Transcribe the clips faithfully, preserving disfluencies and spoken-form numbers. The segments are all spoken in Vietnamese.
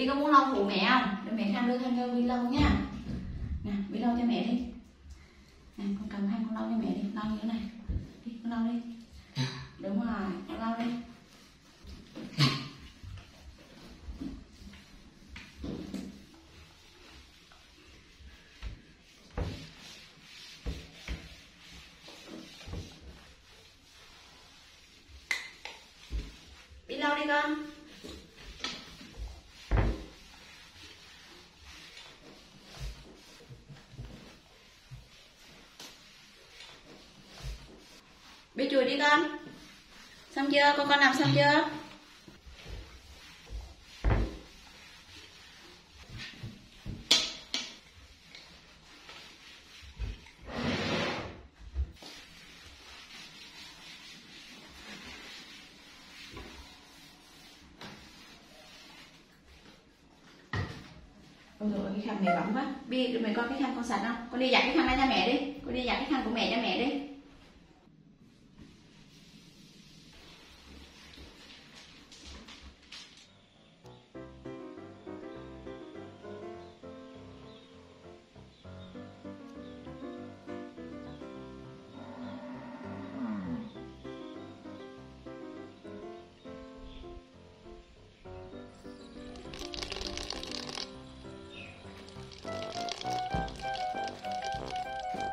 Vy có muốn lau phụ mẹ không? Để mẹ tham đưa Thanh Ngân đi lau nha. Nè, Vy lau cho mẹ đi. Nè, con cầm hai con lau cho mẹ đi, lau như thế này. Đi, con lau đi. Đúng rồi, con lau đi. Vy lau đi con. Vy chùi đi con. Xong chưa? Con con làm xong chưa? Ôi dồi, cái khăn này bẩn quá. Bi, tụi mày coi cái khăn con sạch không? Con đi giặt cái khăn này cho mẹ đi. Con đi giặt cái khăn của mẹ cho mẹ đi. Bây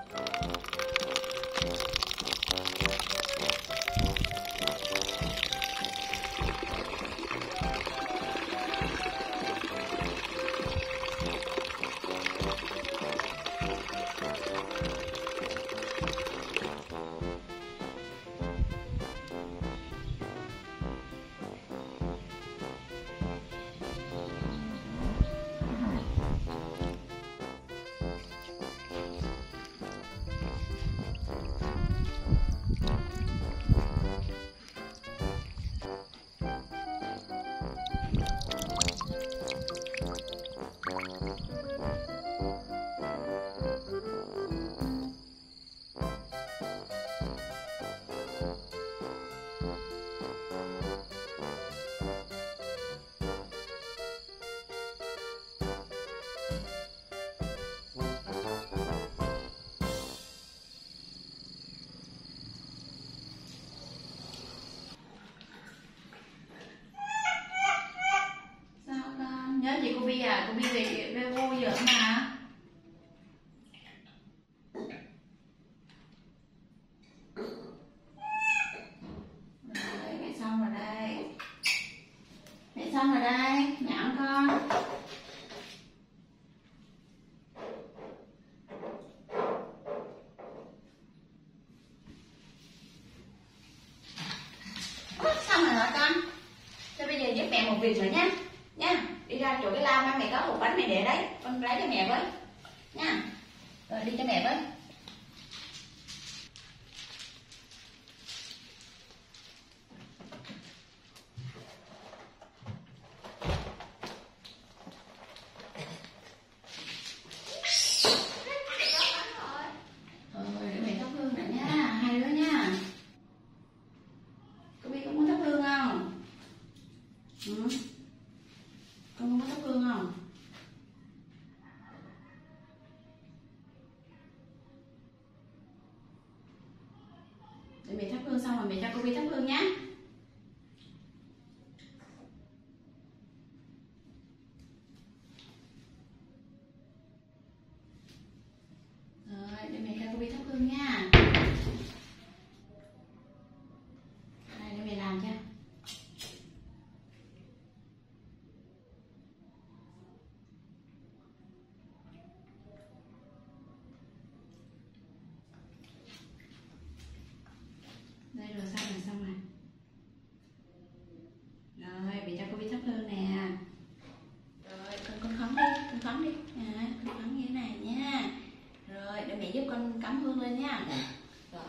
giờ cũng đi về về vui giờ mà đấy, mẹ xong rồi đây, mẹ xong rồi đây, nhãn con xong rồi hả con? Thế bây giờ giúp mẹ một việc rồi nhé. Đi ra chỗ cái la mà mẹ có hộp bánh mẹ để đấy, con lấy cho mẹ với nha. Rồi đi cho mẹ với. Để mẹ thắp hương xong rồi mẹ cho cô Vi thắp hương nhé. Rồi, để mẹ cho cô Vi thắp hương nha. Đây, để mẹ làm cho. Đây rồi, xong rồi, xong rồi. Rồi, mẹ cho cô Vi thắp hương nè. Rồi, con con khấn đi, con khấn đi. À, con khấn như thế này nha. Rồi, để mẹ giúp con cắm hương lên nha. Rồi.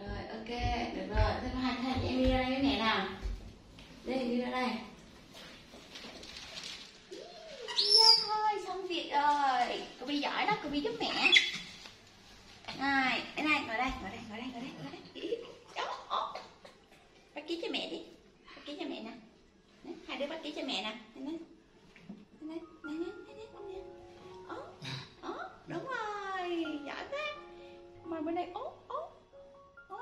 Rồi, ok, được rồi. Thế hai thầy em đi ra đây với mẹ nào. Đây, đi ra đây. Dạ thôi, xong việc rồi. Cô Vi giỏi lắm, cô Vi giúp mẹ. Này, cái này, ngồi đây, ngồi đây, ngồi đây, ngồi đây, ngồi đây. Cháu, bắt ký cho mẹ đi, bắt ký cho mẹ nè. Hai đứa bắt ký cho mẹ nè. Nè nè nè nè nè. Ố, ố, đúng rồi, giỏi quá. Mày bên đây ố, ố, ố.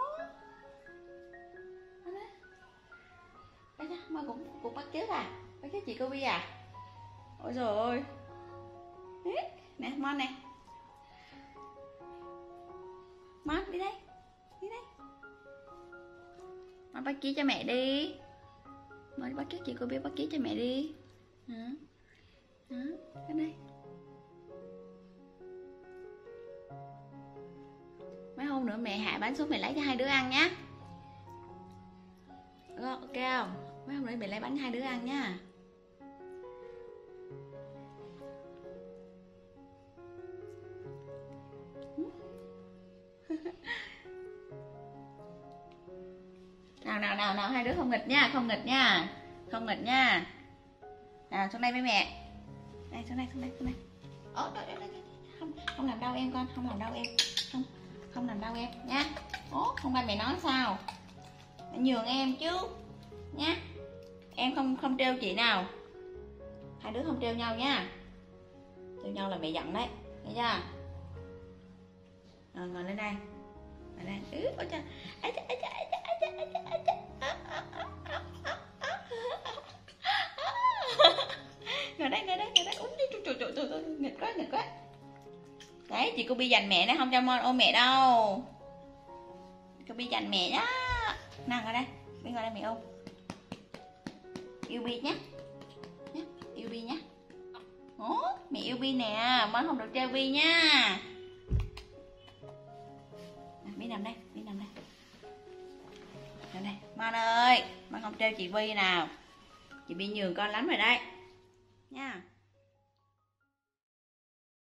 Đây nha, mày cũng cũng bắt ký à? Bắt ký chị cô Bi à? Ôi trời ơi. Nè, Mon nè. Mon đi đây, đi đây. Mon bắt ký cho mẹ đi. Mời bắt ký chị cô Bi bắt ký cho mẹ đi. Hả? Hả? Cái đây. Mấy hôm nữa mẹ hạ bánh xuống mẹ lấy cho hai đứa ăn nhá. Được không? Ok không? Mấy hôm nữa mẹ lấy bánh hai đứa ăn nhá. Nào nào nào nào, hai đứa không nghịch nha, không nghịch nha, không nghịch nha. Nào xuống đây với mẹ. Đây xuống đây, xuống đây, xuống đây. Ồ, đợi, đợi, đợi. Không, không làm đau em con, không làm đau em. Không, không làm đau em nha. Ố, không ba mẹ nói sao? Mẹ nhường em chứ. Nha. Em không không trêu chị nào. Hai đứa không trêu nhau nha. Trêu nhau là mẹ giận đấy. Nghe chưa? Rồi ngồi lên đây. Ngồi lên. Ừ, ôi trời. Ấy trời, ấy trời, ấy trời. Ngồi đây, ngồi đây, ngồi đây. Úm đi, trời trời trời trời, nghịch quá, nghịch quá. Đấy, chị cô Bi dành mẹ đó, không cho Mon ôm mẹ đâu. Cô Bi dành mẹ đó. Nào ngồi đây, Bi ngồi đây mẹ ôm. Yêu Bi nhé, yêu Bi nhé. Ủa, mẹ yêu Bi nè, Mon không được treo Bi nha. Bi nằm đây, Bi nằm đây. Đây, Mon ơi, Mon không treo chị Bi nào. Chị Bi nhường con lắm rồi đấy. Nha.